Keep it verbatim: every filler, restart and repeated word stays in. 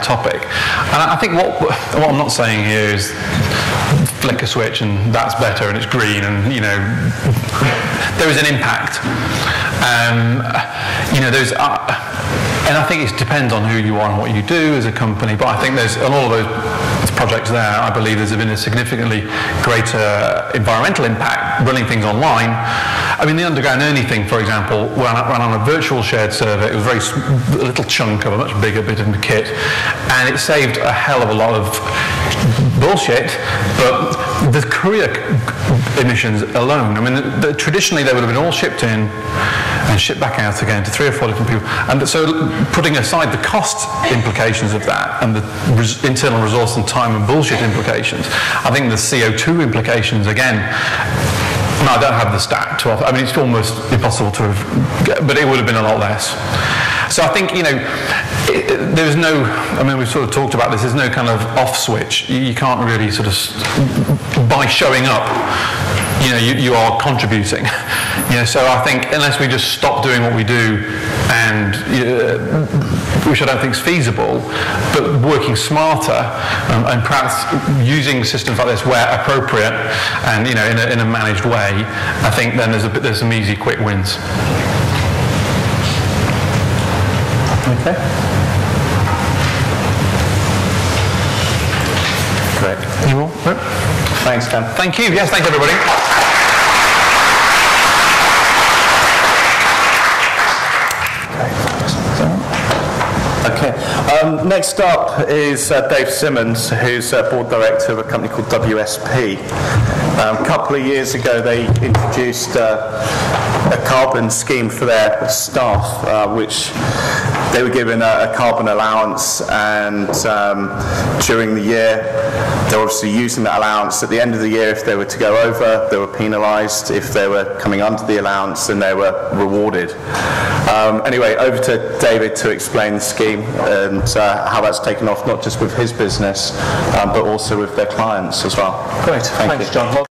topic. And I think what, what I'm not saying here is flick a switch and that's better and it's green and, you know, there is an impact. Um, you know, there's, uh, and I think it depends on who you are and what you do as a company, but I think there's, on all of those projects there, I believe there's been a significantly greater environmental impact running things online. I mean, the Underground Ernie thing, for example, when I ran on a virtual shared server, it was a very little chunk of a much bigger bit in the kit, and it saved a hell of a lot of bullshit, but the courier emissions alone, I mean, the, the, traditionally they would have been all shipped in and shipped back out again to three or four different people, and so putting aside the cost implications of that and the res internal resource and time and bullshit implications, I think the C O two implications, again, no, I don't have the stat to offer. I mean, it's almost impossible to have, but it would have been a lot less. So I think, you know, it, it, there's no, I mean, we've sort of talked about this, there's no kind of off switch. You, you can't really sort of, by showing up, you know, you, you are contributing. You know, so I think unless we just stop doing what we do, and uh, which I don't think is feasible, but working smarter um, and perhaps using systems like this where appropriate and, you know, in a, in a managed way, I think then there's a bit, there's some easy quick wins. Okay. Great. You all? No? Thanks, Dan. Thank you. Yes, thanks everybody. Okay. Um, next up is uh, Dave Simmons, who's uh, board director of a company called W S P. Um, a couple of years ago, they introduced uh, a carbon scheme for their staff, uh, which they were given a, a carbon allowance, and um, during the year, they're obviously using that allowance. At the end of the year, if they were to go over, they were penalised. If they were coming under the allowance, then they were rewarded. Um, anyway, over to David to explain the scheme and uh, how that's taken off, not just with his business, um, but also with their clients as well. Great. Thank Thanks, you. John.